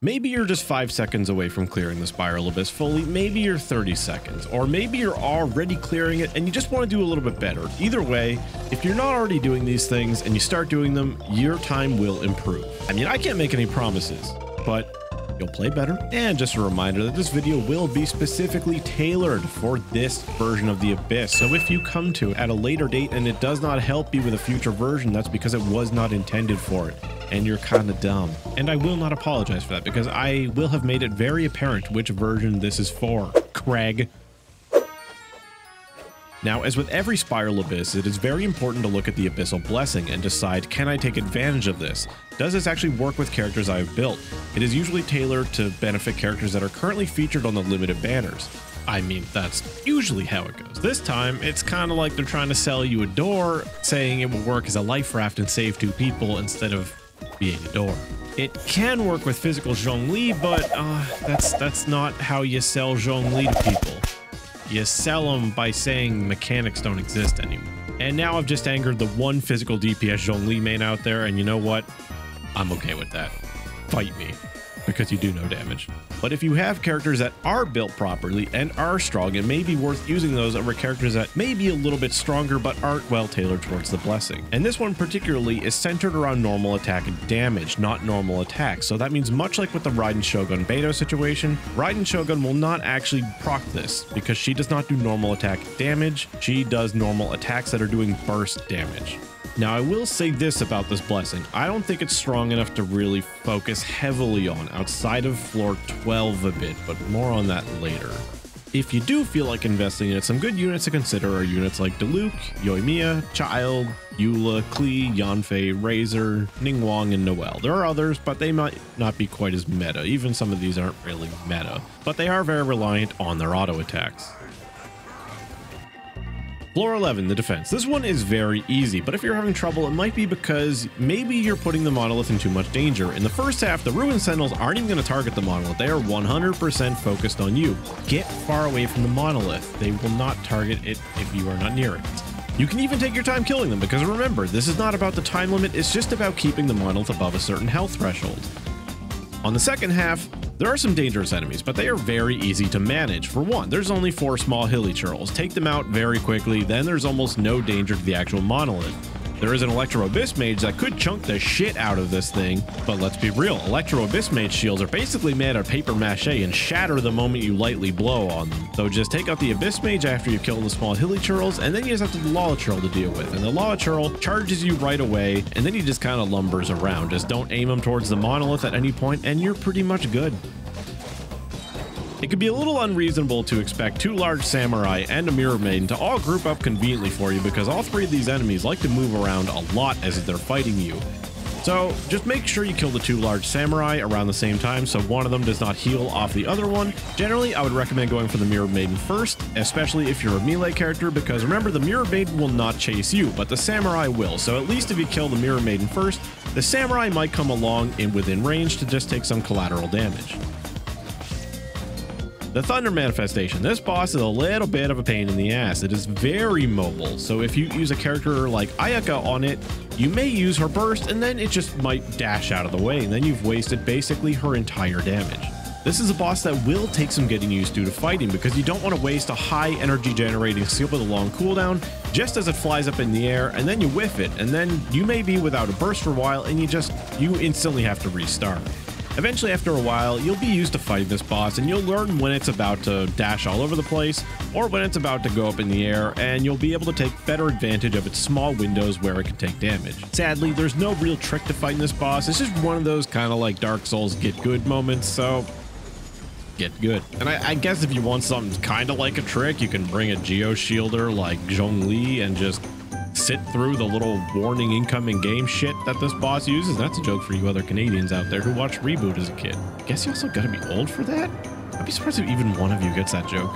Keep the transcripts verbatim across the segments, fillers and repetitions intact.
Maybe you're just five seconds away from clearing the Spiral Abyss fully. Maybe you're thirty seconds, or maybe you're already clearing it and you just want to do a little bit better. Either way, if you're not already doing these things and you start doing them, your time will improve. I mean, I can't make any promises, but you'll play better. And just a reminder that this video will be specifically tailored for this version of the Abyss. So if you come to it at a later date and it does not help you with a future version, that's because it was not intended for it. And you're kind of dumb. And I will not apologize for that because I will have made it very apparent which version this is for, Craig. Now, as with every Spiral Abyss, it is very important to look at the Abyssal Blessing and decide, can I take advantage of this? Does this actually work with characters I have built? It is usually tailored to benefit characters that are currently featured on the limited banners. I mean, that's usually how it goes. This time, it's kind of like they're trying to sell you a door, saying it will work as a life raft and save two people instead of being a door. It can work with physical Zhongli, but uh, that's that's not how you sell Zhongli to people. You sell them by saying mechanics don't exist anymore. And now I've just angered the one physical D P S Zhongli main out there, and you know what? I'm okay with that. Fight me, because you do no damage. But if you have characters that are built properly and are strong, it may be worth using those over characters that may be a little bit stronger but aren't well tailored towards the blessing. And this one particularly is centered around normal attack and damage, not normal attack. So that means much like with the Raiden Shogun Beidou situation, Raiden Shogun will not actually proc this because she does not do normal attack damage. She does normal attacks that are doing burst damage. Now, I will say this about this blessing. I don't think it's strong enough to really focus heavily on outside of floor twelve a bit, but more on that later. If you do feel like investing in it, some good units to consider are units like Diluc, Yoimiya, Child, Eula, Klee, Yanfei, Razor, Ningguang, and Noelle. There are others, but they might not be quite as meta. Even some of these aren't really meta, but they are very reliant on their auto attacks. Floor eleven, the defense. This one is very easy, but if you're having trouble, it might be because maybe you're putting the monolith in too much danger. In the first half, the Ruin Sentinels aren't even going to target the monolith. They are one hundred percent focused on you. Get far away from the monolith. They will not target it if you are not near it. You can even take your time killing them, because remember, this is not about the time limit. It's just about keeping the monolith above a certain health threshold. On the second half, there are some dangerous enemies, but they are very easy to manage. For one, there's only four small hilly churls. Take them out very quickly, then there's almost no danger to the actual monolith. There is an Electro Abyss Mage that could chunk the shit out of this thing, but let's be real, Electro Abyss Mage shields are basically made out of paper mache and shatter the moment you lightly blow on them. So just take out the Abyss Mage after you kill the small hilly churls, and then you just have to the Law Churl to deal with. And the Law Churl charges you right away, and then he just kind of lumbers around. Just don't aim him towards the monolith at any point, and you're pretty much good. It could be a little unreasonable to expect two large samurai and a Mirror Maiden to all group up conveniently for you because all three of these enemies like to move around a lot as they're fighting you. So just make sure you kill the two large samurai around the same time so one of them does not heal off the other one. Generally, I would recommend going for the Mirror Maiden first, especially if you're a melee character, because remember, the Mirror Maiden will not chase you, but the samurai will. So at least if you kill the Mirror Maiden first, the samurai might come along and within range to just take some collateral damage. The Thunder Manifestation. This boss is a little bit of a pain in the ass. It is very mobile, so if you use a character like Ayaka on it, you may use her burst, and then it just might dash out of the way, and then you've wasted basically her entire damage. This is a boss that will take some getting used to to fighting, because you don't want to waste a high energy generating skill with a long cooldown just as it flies up in the air, and then you whiff it, and then you may be without a burst for a while, and you just you instantly have to restart. Eventually, after a while, you'll be used to fighting this boss, and you'll learn when it's about to dash all over the place or when it's about to go up in the air, and you'll be able to take better advantage of its small windows where it can take damage. Sadly, there's no real trick to fighting this boss. It's just one of those kind of like Dark Souls get good moments, so get good. And I, I guess if you want something kind of like a trick, you can bring a Geo Shielder like Zhongli and just sit through the little warning incoming game shit that this boss uses. That's a joke for you other Canadians out there who watched Reboot as a kid. I guess you also gotta be old for that? I'd be surprised if even one of you gets that joke.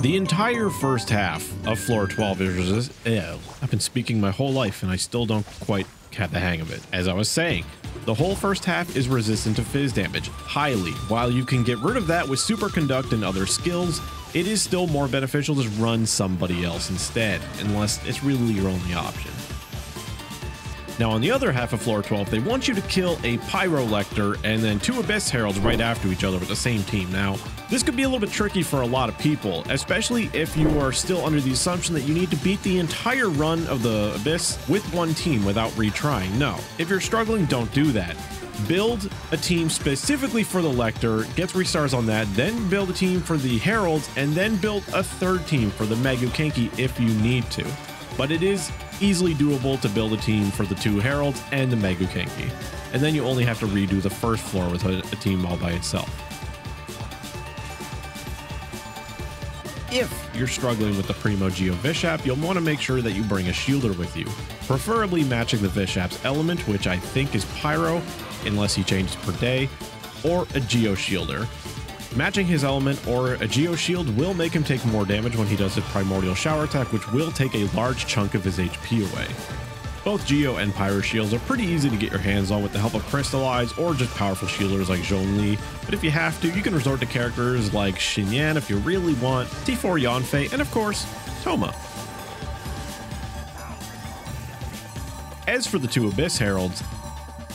The entire first half of floor twelve is ew. I've been speaking my whole life and I still don't quite have the hang of it. As I was saying, the whole first half is resistant to fizz damage, highly. While you can get rid of that with Superconduct and other skills, it is still more beneficial to run somebody else instead, unless it's really your only option. Now on the other half of floor twelve, they want you to kill a Pyro Lector and then two Abyss Heralds right after each other with the same team. Now, this could be a little bit tricky for a lot of people, especially if you are still under the assumption that you need to beat the entire run of the Abyss with one team without retrying. No, if you're struggling, don't do that. Build a team specifically for the Lector, get three stars on that, then build a team for the Heralds, and then build a third team for the Maguu Kenki if you need to. But it is easily doable to build a team for the two Heralds and the Maguu Kenki. And then you only have to redo the first floor with a, a team all by itself. If you're struggling with the Primo Geo Vishap, you'll want to make sure that you bring a shielder with you, preferably matching the Vishap's element, which I think is Pyro, unless he changes per day, or a Geo Shielder. Matching his element or a Geo Shield will make him take more damage when he does his Primordial Shower attack, which will take a large chunk of his H P away. Both Geo and Pyro Shields are pretty easy to get your hands on with the help of Crystallize or just powerful shielders like Zhongli, but if you have to, you can resort to characters like Xinyan if you really want, T four Yanfei, and of course, Toma. As for the two Abyss Heralds,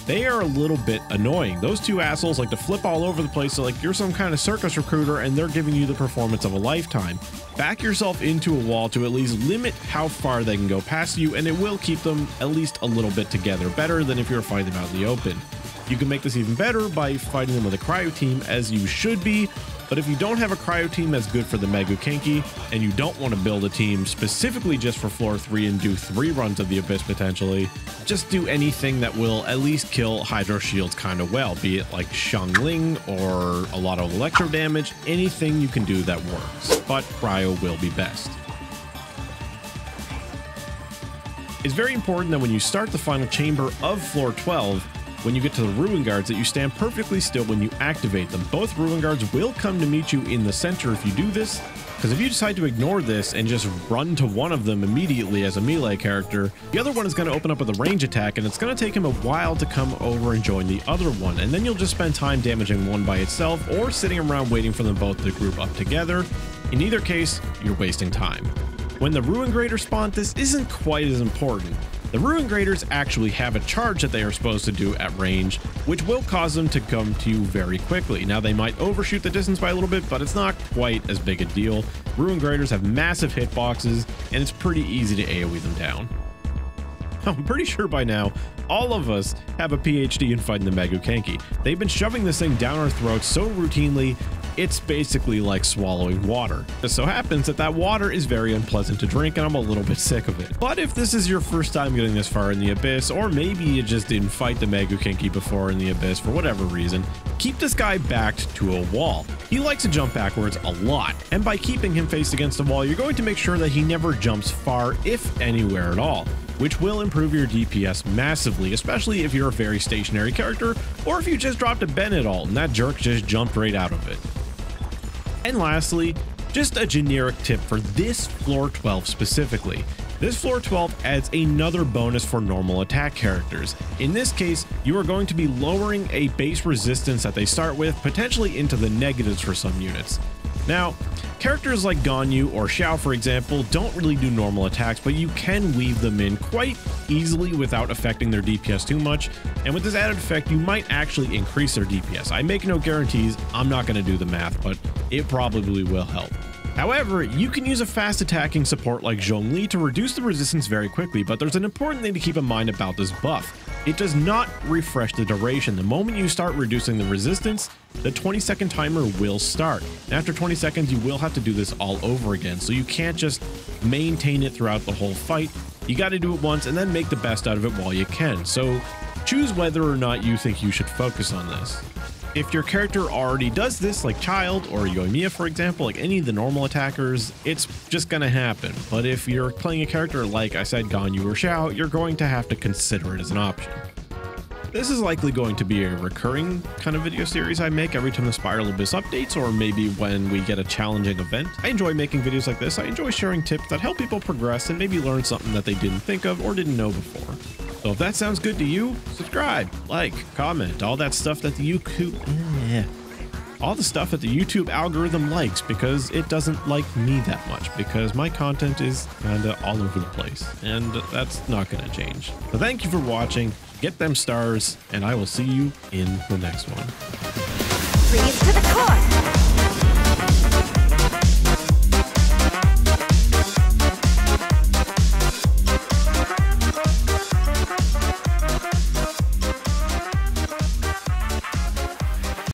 they are a little bit annoying. Those two assholes like to flip all over the place, so like you're some kind of circus recruiter and they're giving you the performance of a lifetime. Back yourself into a wall to at least limit how far they can go past you, and it will keep them at least a little bit together, better than if you were fighting them out in the open. You can make this even better by fighting them with a cryo team, as you should be, but if you don't have a cryo team that's good for the Maguu Kenki, and you don't want to build a team specifically just for floor three and do three runs of the Abyss potentially, just do anything that will at least kill Hydro Shields kind of well, be it like Xiangling or a lot of electro damage, anything you can do that works, but cryo will be best. It's very important that when you start the final chamber of floor twelve, when you get to the Ruin Guards, that you stand perfectly still when you activate them. Both Ruin Guards will come to meet you in the center if you do this, because if you decide to ignore this and just run to one of them immediately as a melee character, the other one is going to open up with a range attack, and it's going to take him a while to come over and join the other one, and then you'll just spend time damaging one by itself or sitting around waiting for them both to group up together. In either case, you're wasting time. When the Ruin Grader spawns, this isn't quite as important. The Ruin Graders actually have a charge that they are supposed to do at range, which will cause them to come to you very quickly. Now, they might overshoot the distance by a little bit, but it's not quite as big a deal. Ruin Graders have massive hitboxes, and it's pretty easy to AoE them down. I'm pretty sure by now, all of us have a PhD in fighting the Maguu Kenki. They've been shoving this thing down our throats so routinely, it's basically like swallowing water. It just so happens that that water is very unpleasant to drink, and I'm a little bit sick of it. But if this is your first time getting this far in the Abyss, or maybe you just didn't fight the Maguu Kenki before in the Abyss for whatever reason, keep this guy backed to a wall. He likes to jump backwards a lot, and by keeping him faced against the wall, you're going to make sure that he never jumps far, if anywhere at all, which will improve your D P S massively, especially if you're a very stationary character, or if you just dropped a Ben at all and that jerk just jumped right out of it. And lastly, just a generic tip for this floor twelve specifically. This floor twelve adds another bonus for normal attack characters. In this case, you are going to be lowering a base resistance that they start with, potentially into the negatives for some units. Now, characters like Ganyu or Xiao, for example, don't really do normal attacks, but you can weave them in quite easily without affecting their D P S too much, and with this added effect, you might actually increase their D P S. I make no guarantees, I'm not going to do the math, but it probably will help. However, you can use a fast attacking support like Zhongli to reduce the resistance very quickly, but there's an important thing to keep in mind about this buff. It does not refresh the duration. The moment you start reducing the resistance, the twenty second timer will start. And after twenty seconds, you will have to do this all over again, so you can't just maintain it throughout the whole fight. You got to do it once and then make the best out of it while you can. So choose whether or not you think you should focus on this. If your character already does this, like Child or Yoimiya, for example, like any of the normal attackers, it's just going to happen. But if you're playing a character like I said, Ganyu or Xiao, you're going to have to consider it as an option. This is likely going to be a recurring kind of video series I make every time the Spiral Abyss updates, or maybe when we get a challenging event. I enjoy making videos like this. I enjoy sharing tips that help people progress and maybe learn something that they didn't think of or didn't know before. So if that sounds good to you, subscribe, like, comment, all that stuff that the YouTube... all the stuff that the YouTube algorithm likes, because it doesn't like me that much, because my content is kinda all over the place, and that's not gonna change. So thank you for watching, get them stars, and I will see you in the next one. Freeze to the core.